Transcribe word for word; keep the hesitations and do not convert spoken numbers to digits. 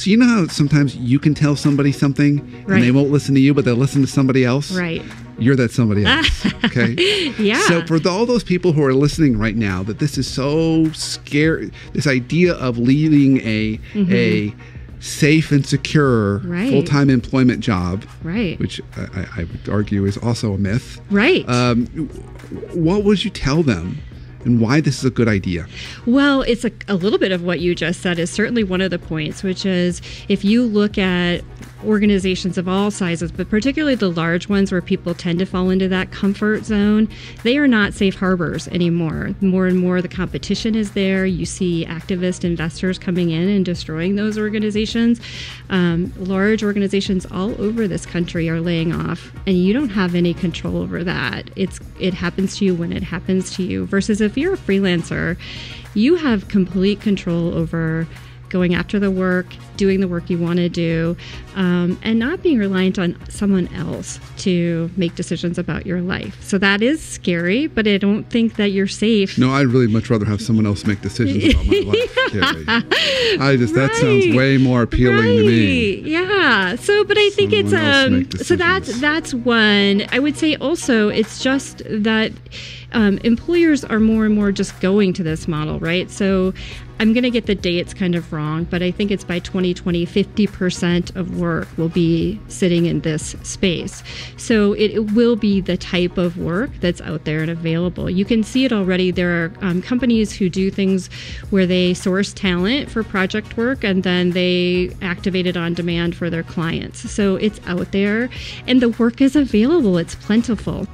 So you know how sometimes you can tell somebody something right. and they won't listen to you, but they'll listen to somebody else? Right. You're that somebody else, okay? Yeah. So for all those people who are listening right now, that this is so scary, this idea of leaving a mm-hmm. a safe and secure right. full-time employment job, right? Which I, I would argue is also a myth. Right. Um, what would you tell them? And why this is a good idea? Well, it's a, a little bit of what you just said is certainly one of the points, which is if you look at organizations of all sizes, but particularly the large ones where people tend to fall into that comfort zone, they are not safe harbors anymore. More and more the competition is there. You see activist investors coming in and destroying those organizations. Um, large organizations all over this country are laying off, and you don't have any control over that. It's it happens to you when it happens to you. Versus if you're a freelancer, you have complete control over going after the work, doing the work you want to do, um, and not being reliant on someone else to make decisions about your life. So that is scary, but I don't think that you're safe. No, I'd really much rather have someone else make decisions about my life. Yeah. I just right. that sounds way more appealing right. to me. Yeah. So, but I think someone it's um. So that's that's one. I would say also it's just that um, employers are more and more just going to this model, right? So. I'm going to get the dates kind of wrong, but I think it's by twenty twenty, fifty percent of work will be sitting in this space. So it, it will be the type of work that's out there and available. You can see it already. There are um, companies who do things where they source talent for project work and then they activate it on demand for their clients. So it's out there and the work is available. It's plentiful.